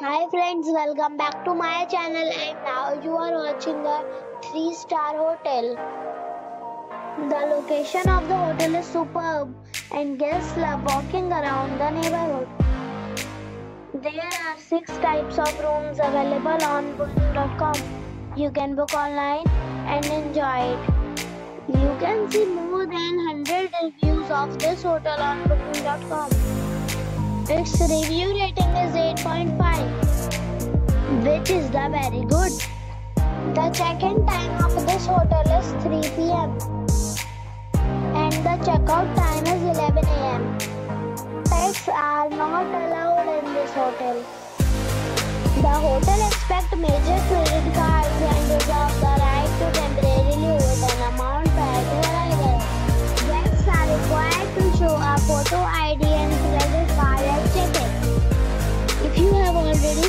Hi friends, welcome back to my channel, and now you are watching a 3-star hotel. The location of the hotel is superb and guests love walking around the neighborhood. There are 6 types of rooms available on Booking.com. You can book online and enjoy it. You can see more than 100 reviews of this hotel on Booking.com. Its review rating is 8.5, which is the very good. The check-in time of this hotel is 3 PM and the check-out time is 11 AM. Pets are not allowed in this hotel. The hotel expects major credit cards and reserves the right to temporarily hold an amount prior to arrival. Guests are required to show a photo ID and credit card at check-in. If you have already